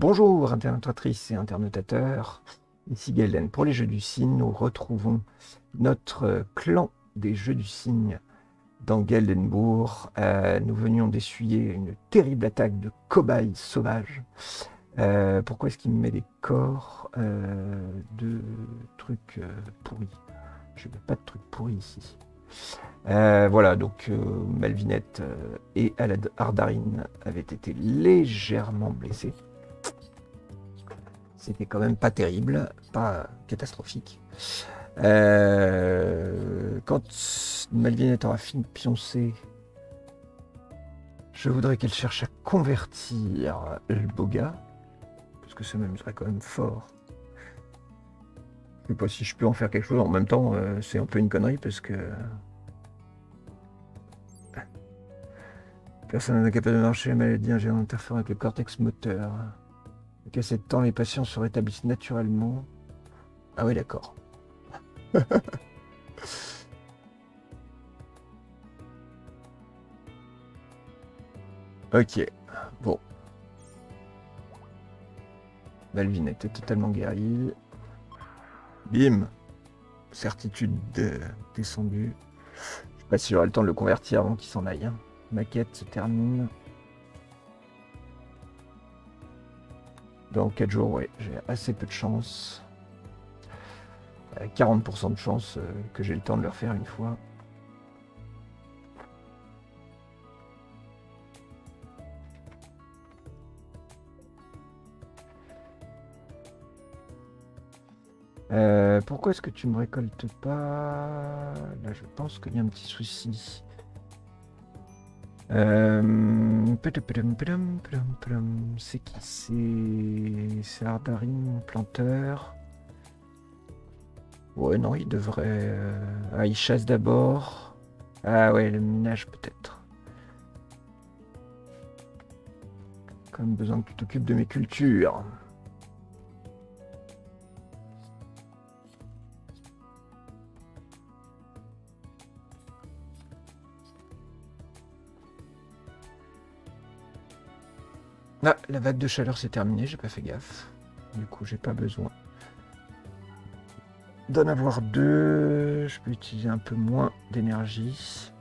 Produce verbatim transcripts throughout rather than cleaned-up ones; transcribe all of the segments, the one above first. Bonjour internautatrices et internautateurs, ici Gelden pour les Jeux du Cygne. Nous retrouvons notre clan des Jeux du Cygne dans Geldenbourg. Euh, nous venions d'essuyer une terrible attaque de cobayes sauvages. Euh, pourquoi est-ce qu'il me met des corps euh, de trucs euh, pourris? Je ne veux pas de trucs pourris ici. Euh, voilà, donc euh, Malvinette euh, et Ardarin avaient été légèrement blessés. C'était quand même pas terrible, pas catastrophique. Euh, quand Malvinette aura fini de pioncer, je voudrais qu'elle cherche à convertir le beau gars, parce que ça m'amuserait quand même fort. Je sais pas si je peux en faire quelque chose. En même temps, euh, c'est un peu une connerie parce que personne n'est capable de marcher, la maladie ingérée interfère avec le cortex moteur. Donc à sept ans, les patients se rétablissent naturellement. Ah oui, d'accord. Ok, bon. Malvinette est totalement guérie. Bim, certitude de... descendue. Je sais pas si j'aurai le temps de le convertir avant qu'il s'en aille. Hein. Ma quête se termine. Dans quatre jours, ouais, j'ai assez peu de chance. Euh, quarante pour cent de chance euh, que j'ai le temps de le refaire une fois. Euh, pourquoi est-ce que tu me récoltes pas? Là, je pense qu'il y a un petit souci. Euh... C'est qui? C'est Ardarin, planteur. Ouais, non, il devrait... Ah, il chasse d'abord. Ah ouais, le ménage peut-être. Quand même besoin que tu t'occupes de mes cultures. Ah, la vague de chaleur s'est terminée, j'ai pas fait gaffe. Du coup, j'ai pas besoin d'en avoir deux. Je peux utiliser un peu moins d'énergie.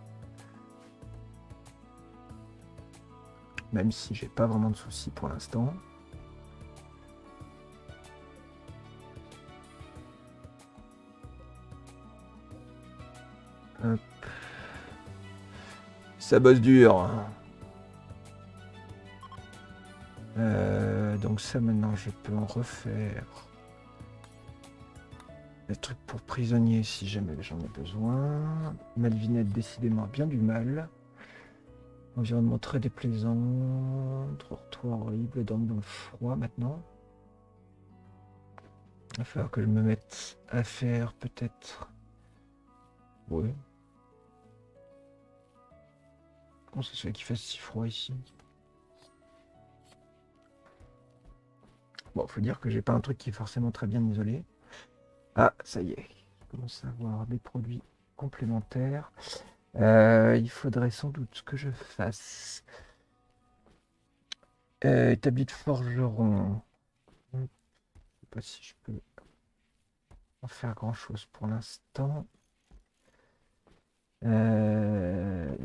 Même si j'ai pas vraiment de soucis pour l'instant. Hop. Ça bosse dur. Hein. Euh, donc ça maintenant je peux en refaire des trucs pour prisonniers si jamais j'en ai besoin. Malvinette décidément bien du mal. Environnement très déplaisant, trottoir horrible, dans le froid maintenant. Il va falloir que je me mette à faire peut-être. Ouais. Comment ça se fait qu'il fasse si froid ici ? Bon, faut dire que j'ai pas un truc qui est forcément très bien isolé. Ah, ça y est, je commence à avoir des produits complémentaires. Euh, il faudrait sans doute que je fasse euh, établi de forgeron. Je ne sais pas si je peux en faire grand chose pour l'instant. Euh...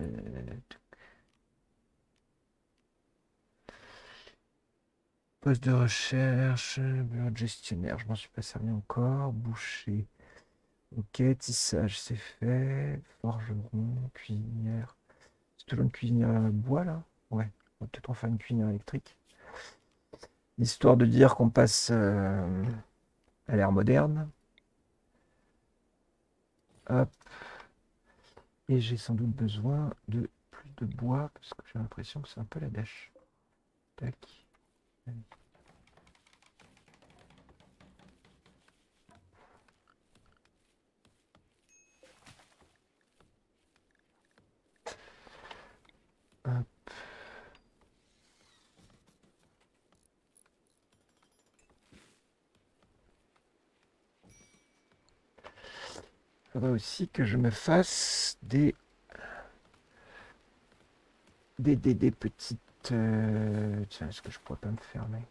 Poste de recherche, bureau de gestionnaire, je m'en suis pas servi encore. Boucher, ok, tissage, c'est fait. Forgeron, cuisinière. C'est toujours une cuisinière à bois là? Ouais, on va peut-être en faire une cuisinière électrique. Histoire de dire qu'on passe euh, à l'ère moderne. Hop. Et j'ai sans doute besoin de plus de bois parce que j'ai l'impression que c'est un peu la dèche. Tac. Hop. Il faudrait aussi que je me fasse des des, des, des petites... Euh, tiens, est-ce que je pourrais pas me fermer?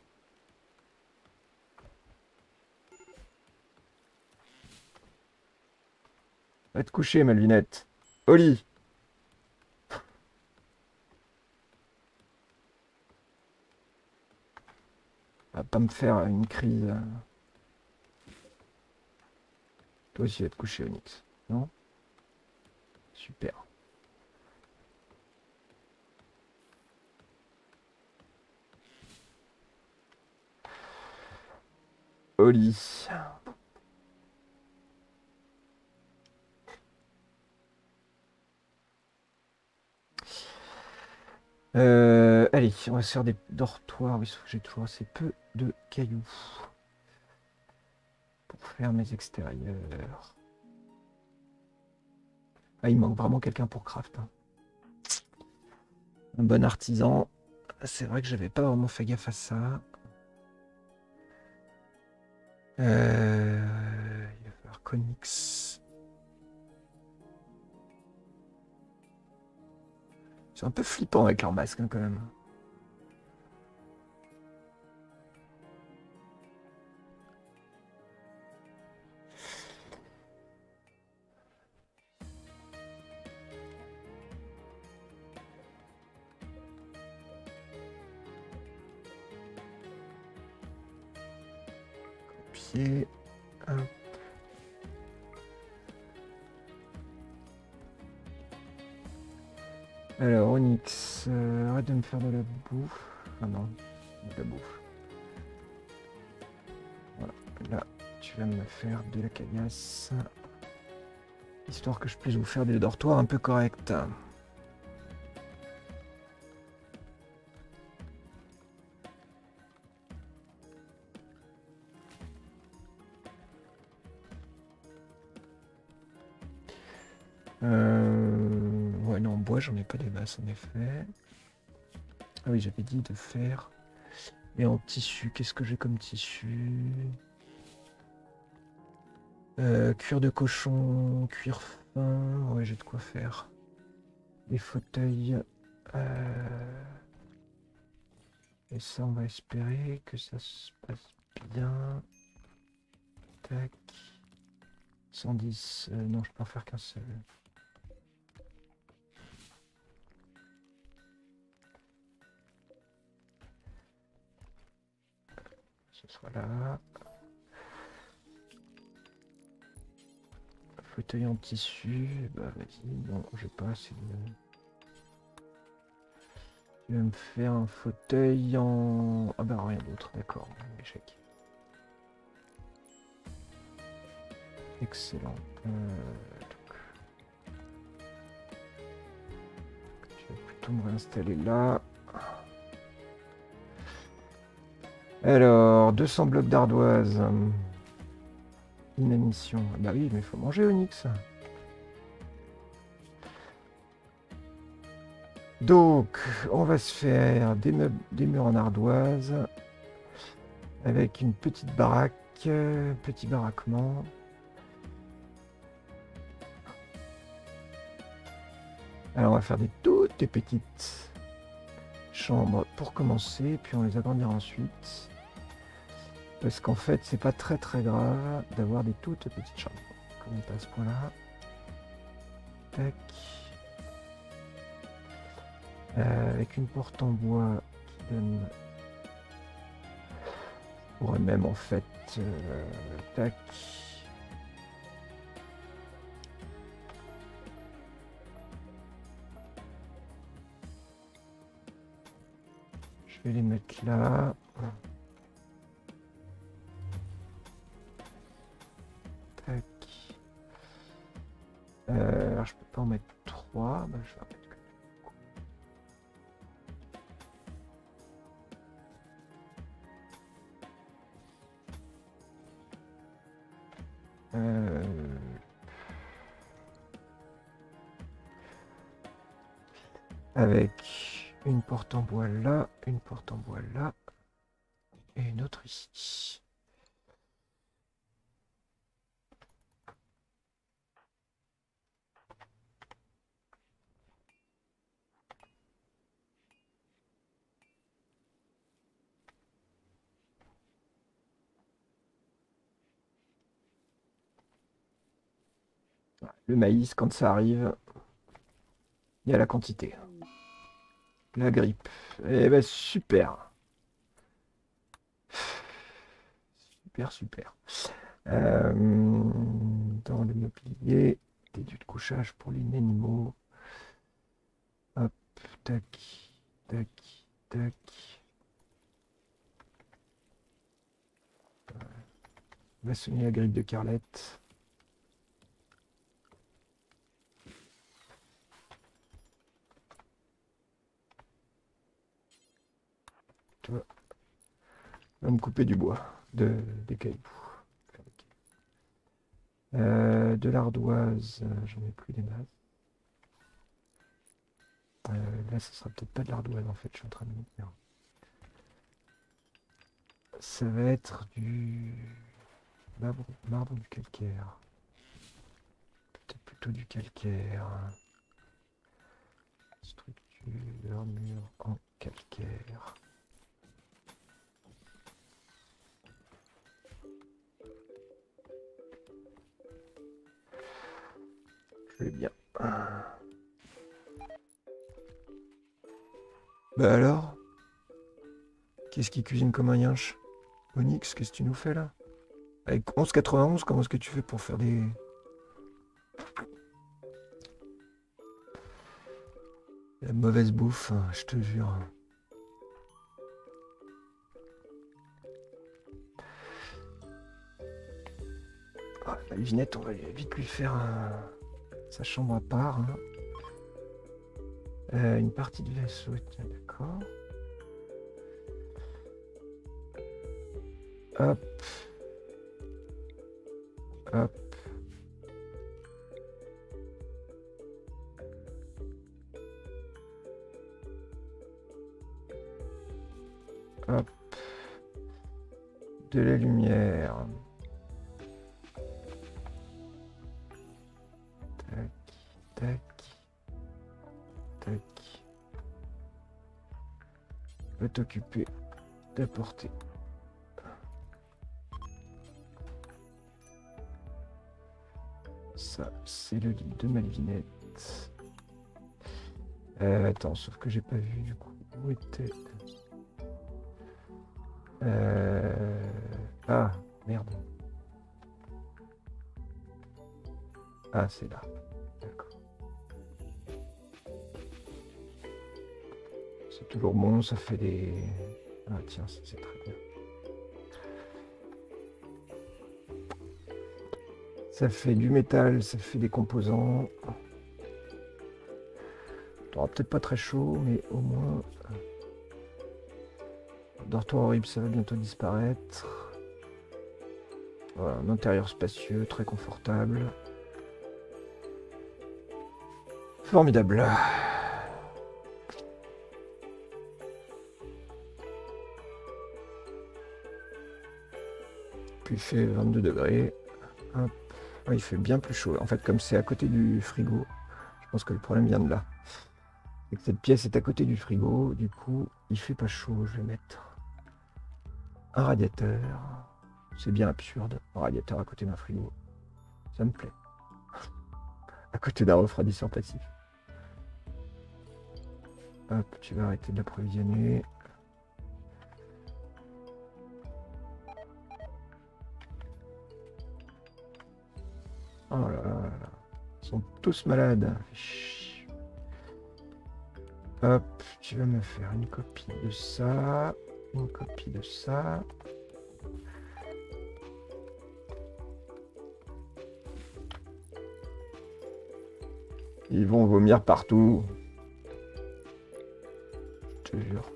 Va te coucher, Malvinette. Au lit. Va pas me faire une crise. Toi aussi, va te coucher, Onyx. Non? Super. Au lit. Euh, allez, on va se faire des dortoirs. Oui, j'ai toujours assez peu de cailloux pour faire mes extérieurs. Ah, il manque vraiment quelqu'un pour craft. Hein. Un bon artisan. C'est vrai que j'avais pas vraiment fait gaffe à ça. Euh, il va falloir Conix. C'est un peu flippant avec leur masque hein, quand même. Copier. Hop. Alors, Onyx, euh, arrête de me faire de la bouffe. Ah non, de la bouffe. Voilà, là, tu vas me faire de la caillasse. Histoire que je puisse vous faire des dortoirs un peu corrects. J'en ai pas des masses en effet. Ah oui, j'avais dit de faire. Et en tissu, qu'est-ce que j'ai comme tissu? euh, Cuir de cochon, cuir fin. Ouais, j'ai de quoi faire. Des fauteuils. Euh... Et ça, on va espérer que ça se passe bien. Tac. cent dix. Euh, non, je peux en faire qu'un seul. Voilà. Fauteuil en tissu. Bah vas-y. Non, j'ai pas assez de. Je vais me faire un fauteuil en. Ah bah rien d'autre, d'accord. Échec. Excellent. Euh, donc... Je vais plutôt me réinstaller là. Alors, deux cents blocs d'ardoise. Inanition. Bah oui, mais il faut manger, Onyx. Donc, on va se faire des, meubles, des murs en ardoise. Avec une petite baraque. Petit baraquement. Alors, on va faire des toutes des petites chambres pour commencer. Puis on les agrandira ensuite. Parce qu'en fait, c'est pas très très grave d'avoir des toutes petites chambres. Comme on passe pour là. Tac. Euh, avec une porte en bois qui donne. Je pourrais même en fait. Euh, tac. Je vais les mettre là. Euh, alors je peux pas en mettre trois, bah, je vais en mettre que... Euh... Avec une porte en bois là, une porte en bois là, et une autre ici. Le maïs, quand ça arrive, il y a la quantité. La grippe. Eh ben super. Super, super. Euh, dans le mobilier, des lieux de couchage pour les animaux. Hop, tac, tac, tac. Maçonner la grippe de Carlette. Toi, on va me couper du bois, de, des cailloux. Euh, de l'ardoise, j'en ai plus des masses. Euh, là, ce sera peut-être pas de l'ardoise en fait, je suis en train de me dire. Ça va être du marbre, marbre du calcaire. Peut-être plutôt du calcaire. Structure, mur en calcaire. Je vais bien. Bah alors, qu'est-ce qui cuisine comme un yinche? Onyx, qu'est-ce que tu nous fais là? Avec onze quatre-vingt-onze, comment est-ce que tu fais pour faire des... La mauvaise bouffe, hein, je te jure. Oh, la Ginette, on va vite lui faire un... sa chambre à part. Hein. Euh, une partie de vaisseau, d'accord. Hop. Hop. Hop. De la lumière. Tac, tac. Va t'occuper d'apporter. Ça, c'est le lit de Malvinette. Euh, attends, sauf que j'ai pas vu du coup. Où était-elle ? euh... Ah, merde. Ah, c'est là. Toujours bon, ça fait des... Ah tiens, c'est très bien. Ça fait du métal, ça fait des composants. On aura peut-être pas très chaud, mais au moins... Dortoir horrible, ça va bientôt disparaître. Voilà, un intérieur spacieux, très confortable. Formidable. Il fait vingt-deux degrés. Hop. Oh, il fait bien plus chaud en fait, comme c'est à côté du frigo. Je pense que le problème vient de là, et que cette pièce est à côté du frigo, du coup il fait pas chaud. Je vais mettre un radiateur, c'est bien absurde, un radiateur à côté d'un frigo, ça me plaît. À côté d'un refroidisseur passif. Hop, tu vas arrêter de l'approvisionner. Oh là là, ils sont tous malades. Chut. Hop, tu vas me faire une copie de ça, une copie de ça. Ils vont vomir partout. Je te jure.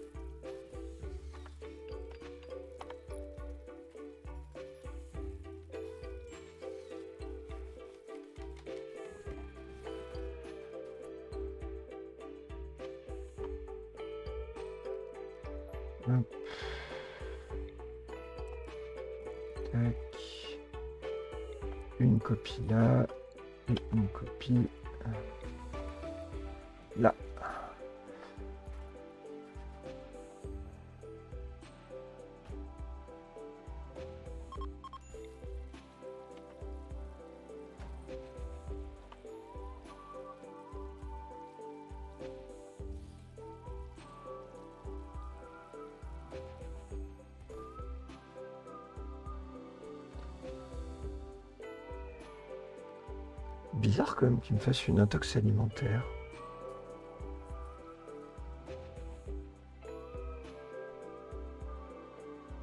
Bizarre quand même qu'il me fasse une intox alimentaire.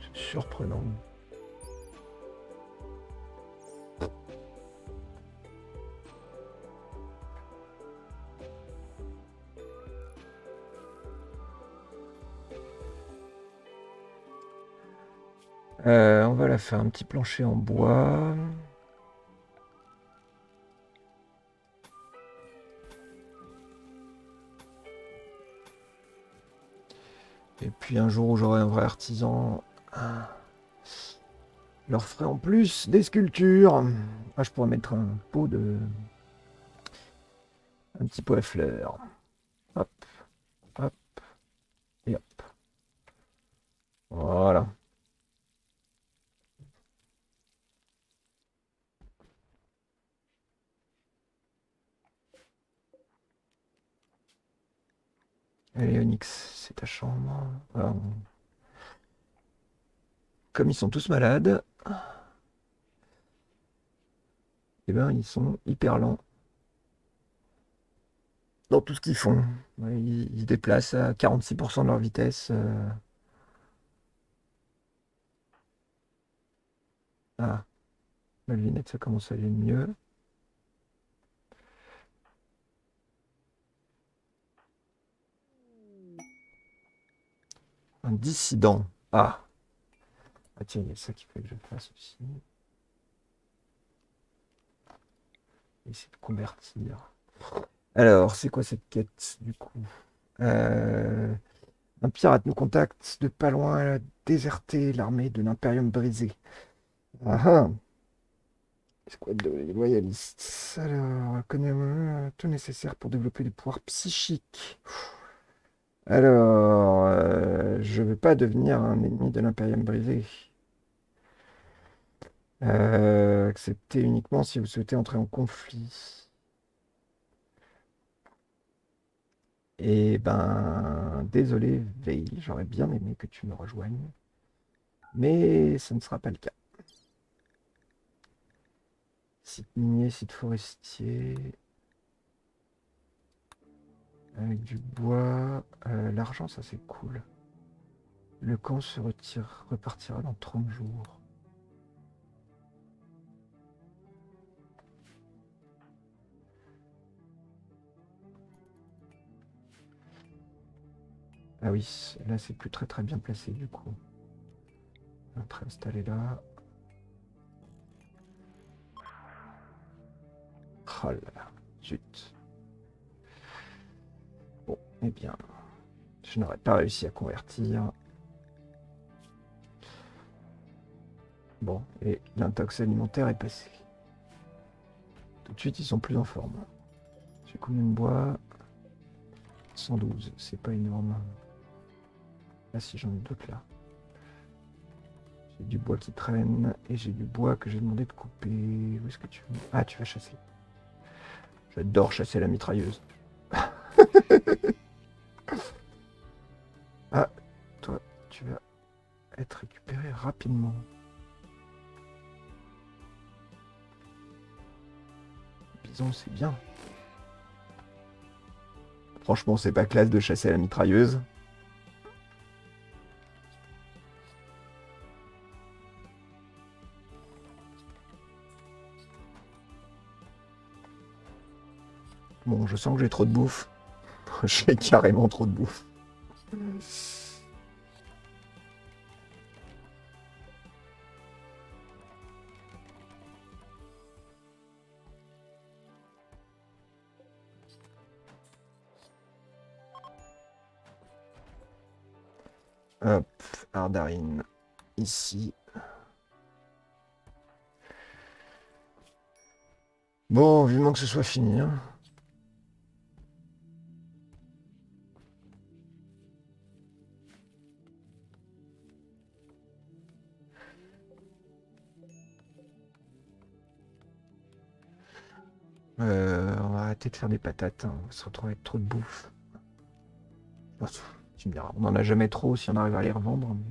C'est surprenant. Euh, on va la faire un petit plancher en bois. Et puis un jour où j'aurai un vrai artisan, hein, leur ferai en plus des sculptures. Ah, je pourrais mettre un pot de... un petit pot à fleurs. Hop, hop, et hop. Voilà. Allez, Onyx, c'est ta chambre. Alors, comme ils sont tous malades, eh ben, ils sont hyper lents dans tout ce qu'ils font. Ils se déplacent à quarante-six pour cent de leur vitesse. Ah, ma lunette, ça commence à aller mieux. Un dissident. Ah. Ah tiens, il y a ça qu'il fallait que je fasse aussi. Essayer de convertir. Alors, c'est quoi cette quête du coup? euh, Un pirate nous contacte de pas loin, elle a déserté l'armée de l'Impérium brisé. Ah ah. Escouade de loyalistes. Alors, connaît-on tout nécessaire pour développer des pouvoirs psychiques. Alors, euh, je ne veux pas devenir un ennemi de l'Impérium brisé. Euh, acceptez uniquement si vous souhaitez entrer en conflit. Et ben, désolé, Veil, j'aurais bien aimé que tu me rejoignes. Mais ça ne sera pas le cas. Site minier, site forestier... Avec du bois, euh, l'argent, ça c'est cool. Le camp se retire, repartira dans trente jours. Ah oui, là c'est plus très très bien placé du coup. On va préinstaller là. Oh là là, zut. Eh bien, je n'aurais pas réussi à convertir. Bon, et l'intox alimentaire est passé. Tout de suite, ils sont plus en forme. J'ai combien de bois? cent douze, c'est pas énorme. Là, si j'en ai d'autres là. J'ai du bois qui traîne et j'ai du bois que j'ai demandé de couper. Où est-ce que tu veux? Ah, tu vas chasser. J'adore chasser la mitrailleuse. Ah, toi, tu vas être récupéré rapidement. Bison, c'est bien. Franchement, c'est pas classe de chasser à la mitrailleuse. Bon, je sens que j'ai trop de bouffe. J'ai carrément trop de bouffe. Hop, Ardarin, ici. Bon, vivement que ce soit fini, hein. Euh, on va arrêter de faire des patates, hein. On va se retrouver avec trop de bouffe. Bon, tu me diras, on n'en a jamais trop si on arrive à les revendre. Mais...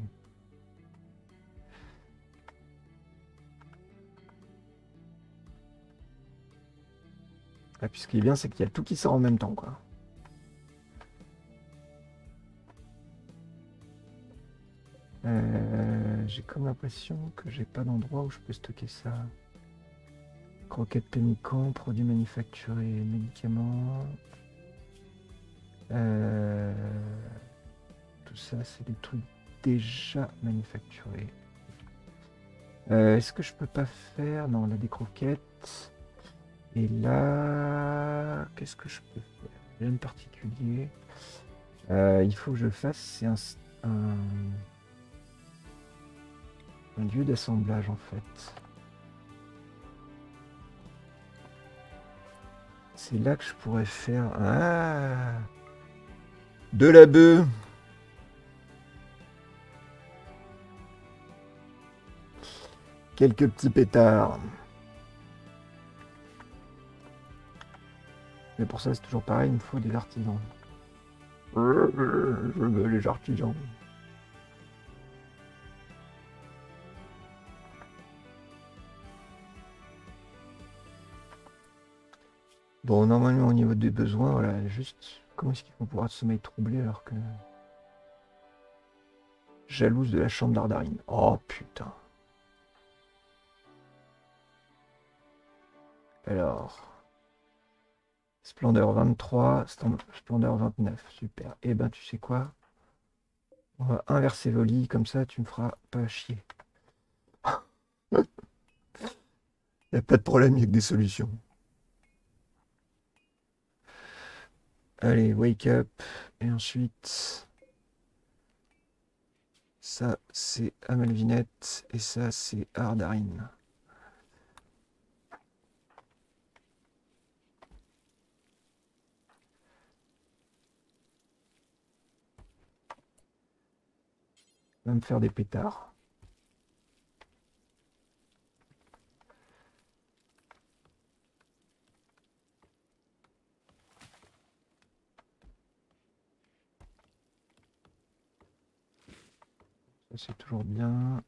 Et puis ce qui est bien, c'est qu'il y a tout qui sort en même temps, quoi. Euh, j'ai comme l'impression que j'ai pas d'endroit où je peux stocker ça. Croquettes pémicans, produits manufacturés, médicaments. Euh, tout ça, c'est des trucs déjà manufacturés. Euh, Est-ce que je peux pas faire... Non, là, des croquettes. Et là... Qu'est-ce que je peux faire? Rien de particulier. Euh, il faut que je fasse... C'est un... un... un lieu d'assemblage en fait. C'est là que je pourrais faire... Ah, de la bœuf. Quelques petits pétards. Mais pour ça c'est toujours pareil, il me faut des artisans. Je veux les artisans. Bon, normalement, au niveau des besoins, voilà, juste... Comment est-ce qu'ils vont pouvoir de sommeil troublé alors que... Jalouse de la chambre d'Ardarin. Oh, putain. Alors... Splendeur vingt-trois, Splendeur vingt-neuf, super. Eh ben, tu sais quoi? On va inverser vos lits, comme ça, tu me feras pas chier. Y a pas de problème, y a que des solutions. Allez, wake up, et ensuite, ça c'est Amalvinette, et ça c'est Ardarin. On va me faire des pétards. C'est toujours bien.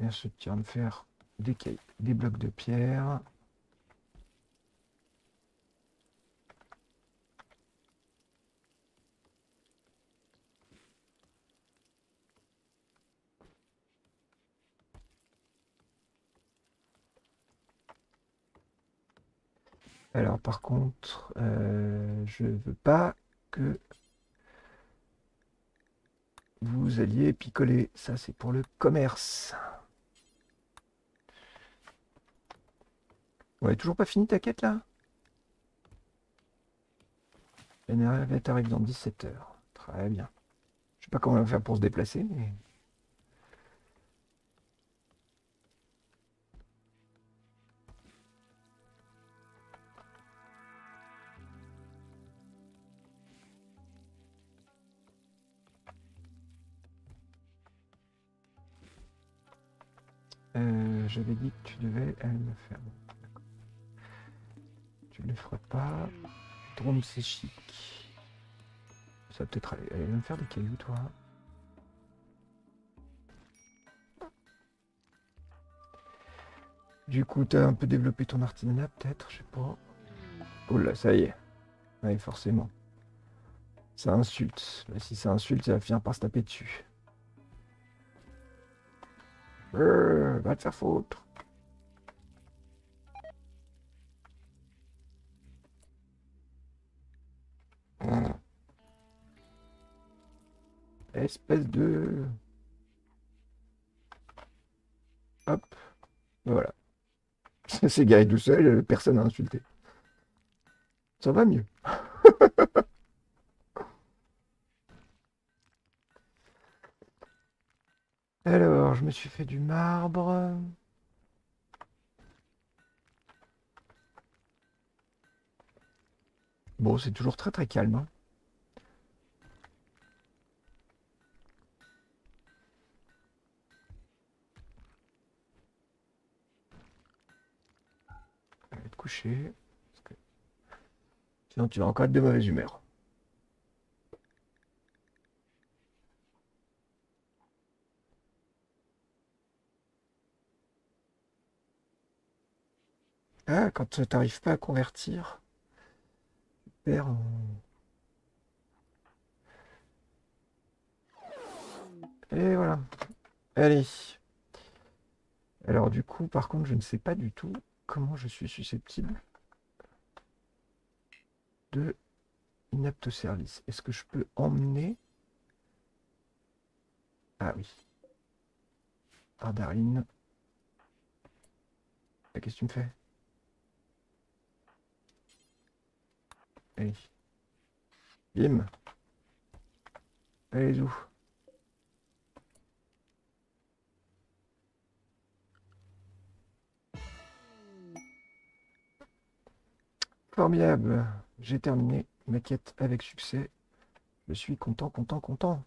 Et on se tient de faire des, des blocs de pierre. Alors par contre, euh, je veux pas que... vous alliez picoler, ça c'est pour le commerce. Ouais, toujours pas fini ta quête là? La navette arrive dans dix-sept heures. Très bien. Je sais pas comment on va faire pour se déplacer, mais... Euh, j'avais dit que tu devais elle me faire. Tu ne le ferais pas. Drôme c'est chic. Ça va peut-être aller. Elle va me faire des cailloux toi. Du coup t'as un peu développé ton artisanat peut-être, je sais pas. Oh là ça y est. Oui forcément. Ça insulte. Mais si ça insulte, ça va finir par se taper dessus. Euh, va te faire foutre. Mmh. Espèce de... Hop. Voilà. C'est garé tout seul, personne n'a insulté. Ça va mieux. Alors, je me suis fait du marbre. Bon, c'est toujours très très calme. Hein. Je vais te coucher. Parce que... Sinon, tu vas encore être de mauvaise humeur. Ah, quand tu n'arrives pas à convertir, tu perds en... Et voilà. Allez. Alors du coup, par contre, je ne sais pas du tout comment je suis susceptible de inapte au service. Est-ce que je peux emmener... Ah oui. Ardarin. Ah, qu'est-ce que tu me fais? Allez. Bim. Allez, où? Formidable, j'ai terminé ma quête avec succès. Je suis content, content, content.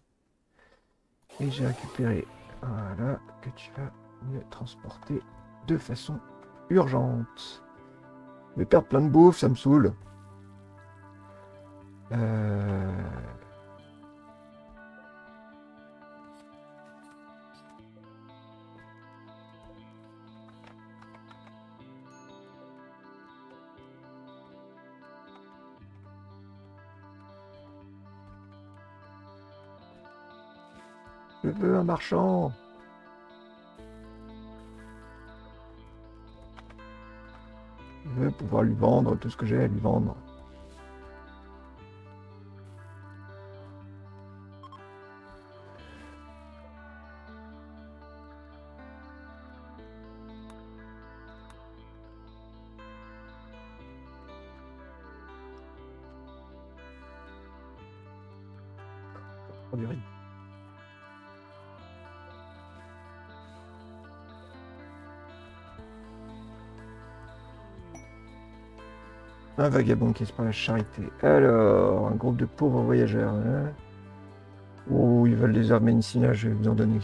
Et j'ai récupéré, voilà, que tu vas me transporter de façon urgente. Je vais perdre plein de bouffe, ça me saoule. Euh... Je veux un marchand. Je veux pouvoir lui vendre tout ce que j'ai à lui vendre. Un vagabond qui se prend la charité. Alors, un groupe de pauvres voyageurs. Hein, oh, ils veulent des armes médicinales, je vais vous en donner.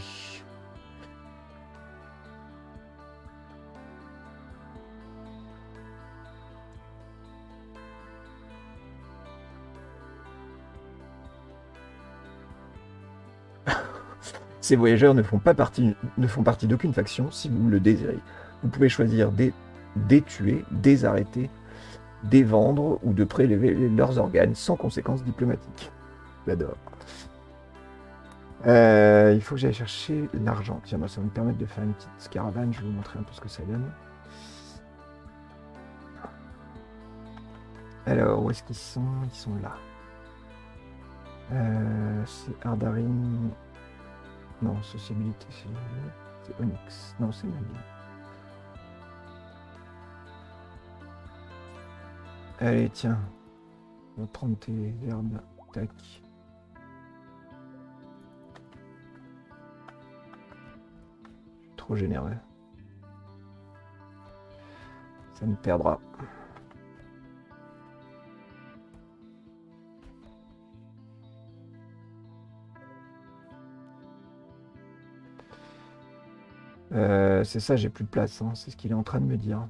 Ces voyageurs ne font pas partie, ne font partie d'aucune faction, si vous le désirez. Vous pouvez choisir des, des tuer, des arrêter, des vendre ou de prélever leurs organes sans conséquences diplomatiques. J'adore. Euh, il faut que j'aille chercher l'argent. Tiens, moi, ça va me permettre de faire une petite caravane. Je vais vous montrer un peu ce que ça donne. Alors, où est-ce qu'ils sont? Ils sont là. Euh, c'est Ardarin. Non, sociabilité, c'est Onyx. Non, c'est Maggie. Allez, tiens, on va prendre tes herbes, tac. Je suis trop généreux. Ça me perdra. Euh, c'est ça, j'ai plus de place, hein. C'est ce qu'il est en train de me dire.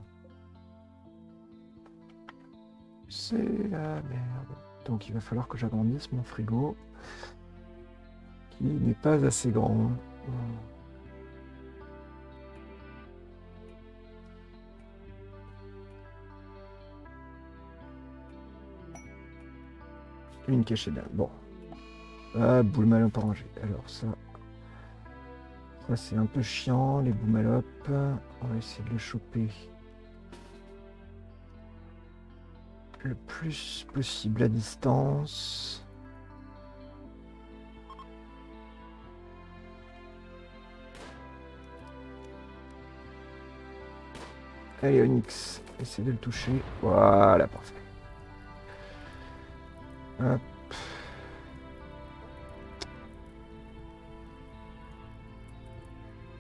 C'est la merde. Donc il va falloir que j'agrandisse mon frigo, qui n'est pas assez grand. Une cachée d'âme. Bon. Ah, boule malope orangée. Alors ça... Ça c'est un peu chiant, les boules malopes. On va essayer de les choper le plus possible à distance. Allez Onyx, essaye de le toucher. Voilà, parfait. Hop.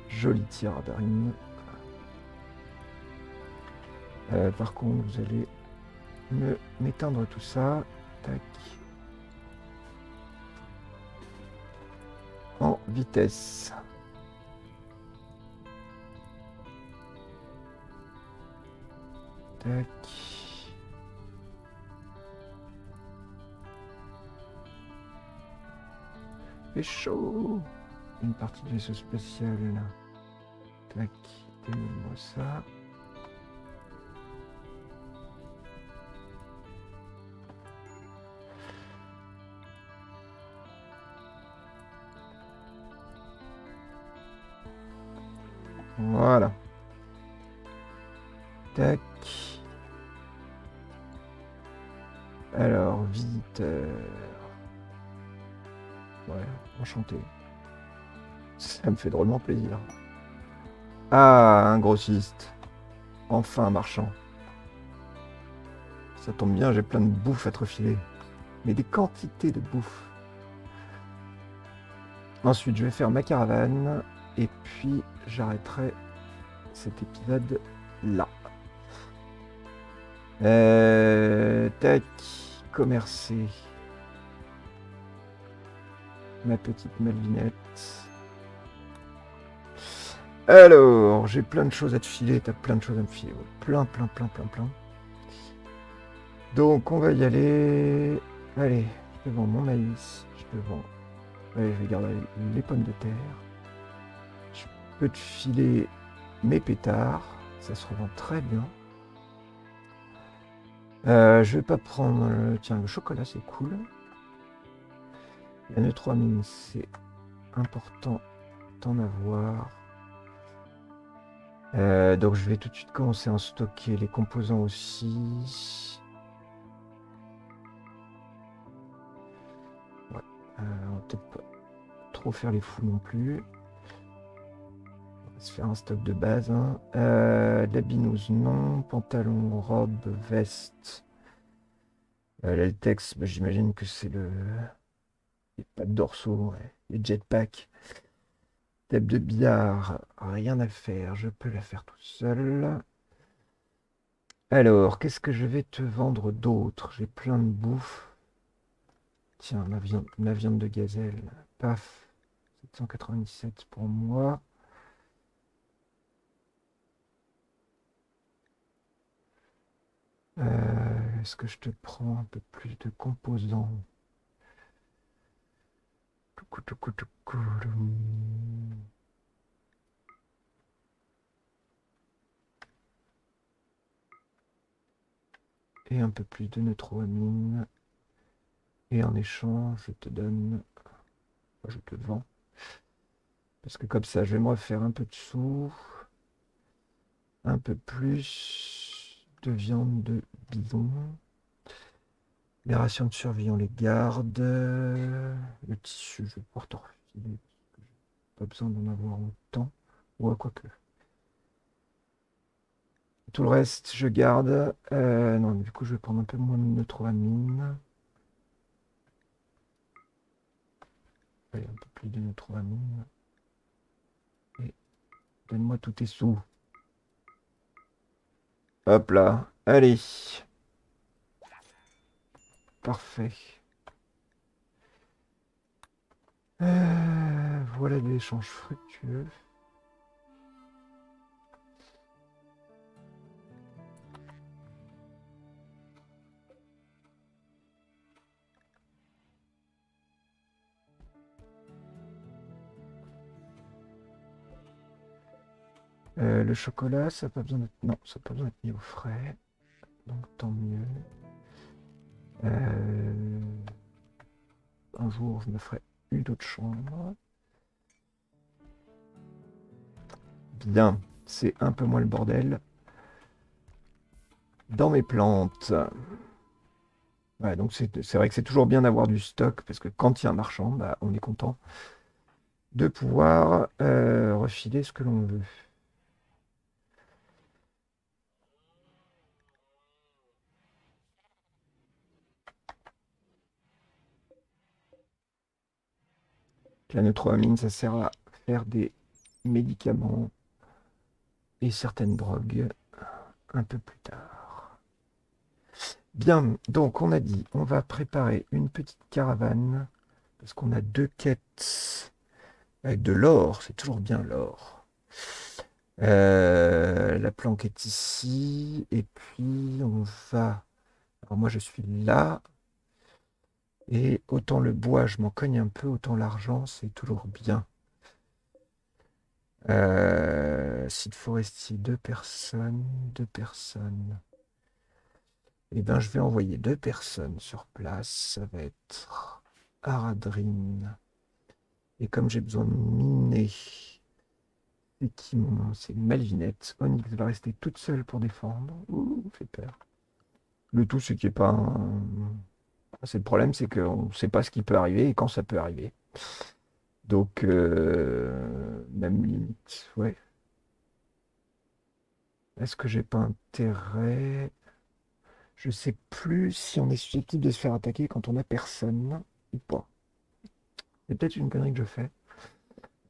Joli tir à Darine. Euh, par contre, vous allez me m'éteindre tout ça, tac, en vitesse. Tac. C'est chaud. Une partie de vaisseau spatial là. Tac, démêle-moi ça. Voilà. Tac. Alors, visiteur. Ouais, enchanté. Ça me fait drôlement plaisir. Ah, un grossiste. Enfin, un marchand. Ça tombe bien, j'ai plein de bouffe à te refiler. Mais des quantités de bouffe. Ensuite, je vais faire ma caravane. Et puis, j'arrêterai cet épisode-là. Euh, tac, commercer. Ma petite Malvinette. Alors, j'ai plein de choses à te filer. T'as plein de choses à me filer. Plein, plein, plein, plein, plein. Donc, on va y aller. Allez, je te vends mon maïs. Je te vends... Allez, je vais garder les pommes de terre. Je peux te filer mes pétards. Ça se revend très bien. Euh, je vais pas prendre... Le... Tiens, le chocolat, c'est cool. La neutramine, c'est important d'en avoir. Euh, donc, je vais tout de suite commencer à en stocker les composants aussi. Ouais, euh, on va peut-être pas trop faire les fous non plus. On va se faire un stock de base. Hein. Euh, de la binouse, non. Pantalon, robe, veste. Euh, l'altex, bah, j'imagine que c'est le... les pattes dorsaux, ouais. Les jetpacks. Table de billard, rien à faire, je peux la faire tout seul. Alors, qu'est-ce que je vais te vendre d'autre? J'ai plein de bouffe. Tiens, ma viande, ma viande de gazelle, paf, sept cent quatre-vingt-dix-sept pour moi. Euh, est-ce que je te prends un peu plus de composants? Et un peu plus de neutroamine. Et en échange, je te donne... Je te vends. Parce que comme ça, je vais me refaire un peu de sous. Un peu plus de viande de bison. Les rations de survie, on les garde. Le tissu, je vais pouvoir t'en refiler. Pas besoin d'en avoir autant. Ou à quoi que. Tout le reste, je garde. Euh, non, du coup, je vais prendre un peu moins de neutramine. Allez, un peu plus de neutramine. Et donne-moi tous tes sous. Hop là. Allez. Parfait. Euh, voilà des échanges fructueux. Euh, le chocolat, ça n'a pas besoin d'être... Non, ça n'a pas besoin d'être mis au frais. Donc tant mieux. Euh, un jour, je me ferai une autre chambre. Bien, c'est un peu moins le bordel. Dans mes plantes. Ouais, donc c'est vrai que c'est toujours bien d'avoir du stock, parce que quand il y a un marchand, bah, on est content de pouvoir euh, refiler ce que l'on veut. La neutroamine, ça sert à faire des médicaments et certaines drogues un peu plus tard. Bien, donc on a dit, on va préparer une petite caravane, parce qu'on a deux quêtes avec de l'or, c'est toujours bien l'or. Euh, la planque est ici, et puis on va... Alors moi je suis là... Et autant le bois, je m'en cogne un peu, autant l'argent, c'est toujours bien. Euh, site forestier, deux personnes, deux personnes. Eh bien, je vais envoyer deux personnes sur place. Ça va être Ardarin. Et comme j'ai besoin de miner, Équimon, c'est Malvinette. Onyx va rester toute seule pour défendre. Ouh, fait peur. Le tout, c'est qu'il n'y ait pas un... C'est le problème, c'est qu'on ne sait pas ce qui peut arriver et quand ça peut arriver. Donc, euh... même limite, ouais. Est-ce que j'ai pas intérêt? Je sais plus si on est susceptible de se faire attaquer quand on n'a personne ou pas. C'est peut-être une connerie que je fais.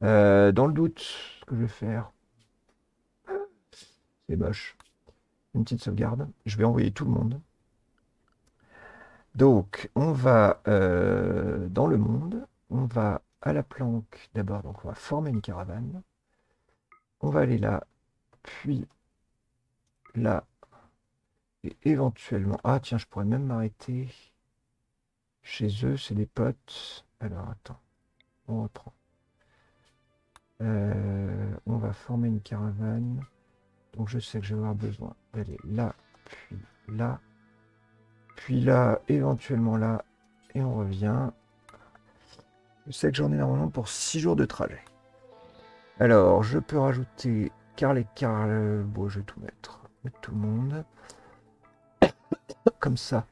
Euh, dans le doute, ce que je vais faire, c'est moche. Une petite sauvegarde. Je vais envoyer tout le monde. Donc, on va euh, dans le monde. On va à la planque d'abord. Donc, on va former une caravane. On va aller là, puis là. Et éventuellement... Ah, tiens, je pourrais même m'arrêter. Chez eux, c'est des potes. Alors, attends. On reprend. Euh, on va former une caravane. Donc je sais que je vais avoir besoin d'aller là, puis là, puis là, éventuellement là, et on revient. Je sais que j'en ai normalement pour six jours de trajet. Alors, je peux rajouter Carl et Carl... Bon, je vais tout mettre. Mettre tout le monde. Comme ça.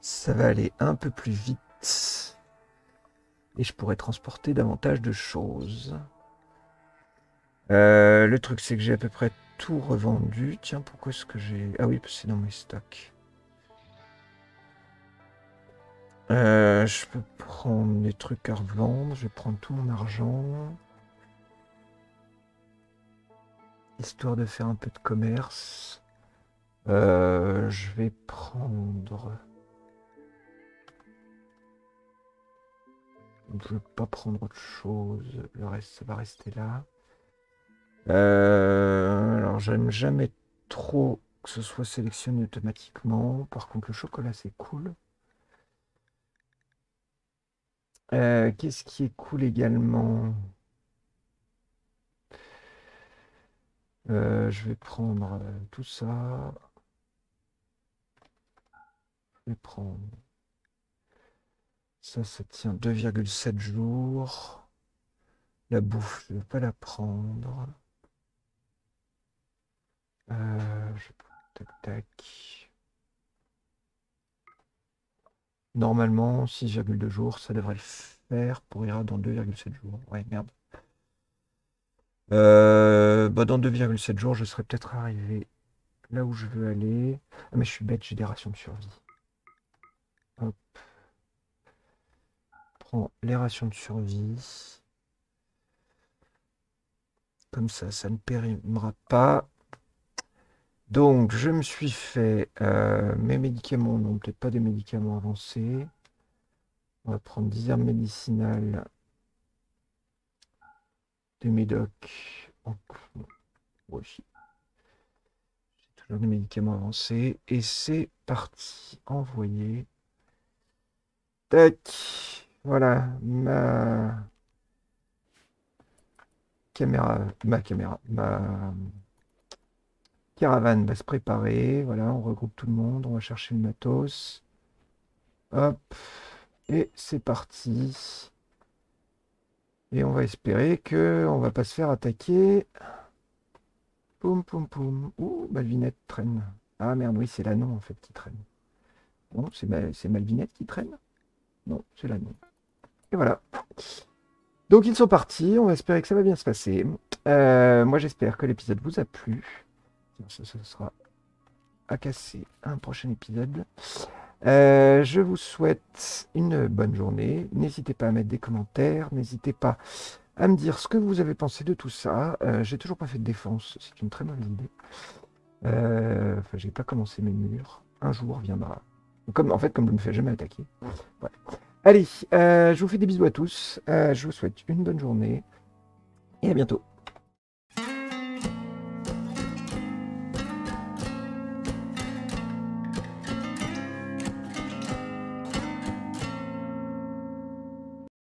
Ça va aller un peu plus vite. Et je pourrais transporter davantage de choses. Euh, le truc, c'est que j'ai à peu près tout revendu. Tiens, pourquoi est-ce que j'ai... Ah oui, c'est dans mes stocks. Euh, je peux prendre les trucs à revendre. Je vais prendre tout mon argent. Histoire de faire un peu de commerce. Euh, je vais prendre... Je ne vais pas prendre autre chose. Le reste, ça va rester là. Euh, alors, j'aime jamais trop que ce soit sélectionné automatiquement. Par contre, le chocolat, c'est cool. Euh, Qu'est-ce qui est cool également? euh, Je vais prendre tout ça. Je vais prendre... Ça, ça tient deux virgule sept jours. La bouffe, je ne vais pas la prendre. Euh, je... Tac, tac. Normalement, six virgule deux jours, ça devrait le faire pour ira dans deux virgule sept jours. Ouais, merde. Euh, bah dans deux virgule sept jours, je serais peut-être arrivé là où je veux aller. Ah, mais je suis bête, j'ai des rations de survie. Hop. Prends les rations de survie. Comme ça, ça ne périmera pas. Donc, je me suis fait euh, mes médicaments. Non, peut-être pas des médicaments avancés. On va prendre des herbes médicinales. Des médocs. Moi aussi. C'est toujours des médicaments avancés. Et c'est parti. Envoyer. Tac. Voilà, ma caméra, ma caméra, ma caravane va se préparer. Voilà, on regroupe tout le monde, on va chercher le matos. Hop, et c'est parti. Et on va espérer qu'on va pas se faire attaquer. Poum, poum, poum. Ouh, Malvinette traîne. Ah merde, oui, c'est l'annon en fait qui traîne. Bon, c'est ma... Malvinette qui traîne? Non, c'est l'annon. Et voilà. Donc ils sont partis. On va espérer que ça va bien se passer. Euh, moi j'espère que l'épisode vous a plu. Ça, ça sera à casser un prochain épisode. Euh, je vous souhaite une bonne journée. N'hésitez pas à mettre des commentaires. N'hésitez pas à me dire ce que vous avez pensé de tout ça. Euh, j'ai toujours pas fait de défense. C'est une très bonne idée. Euh, enfin, j'ai pas commencé mes murs. Un jour viendra. Comme, en fait, comme je ne me fais jamais attaquer. Ouais. Allez, euh, je vous fais des bisous à tous, euh, je vous souhaite une bonne journée, et à bientôt.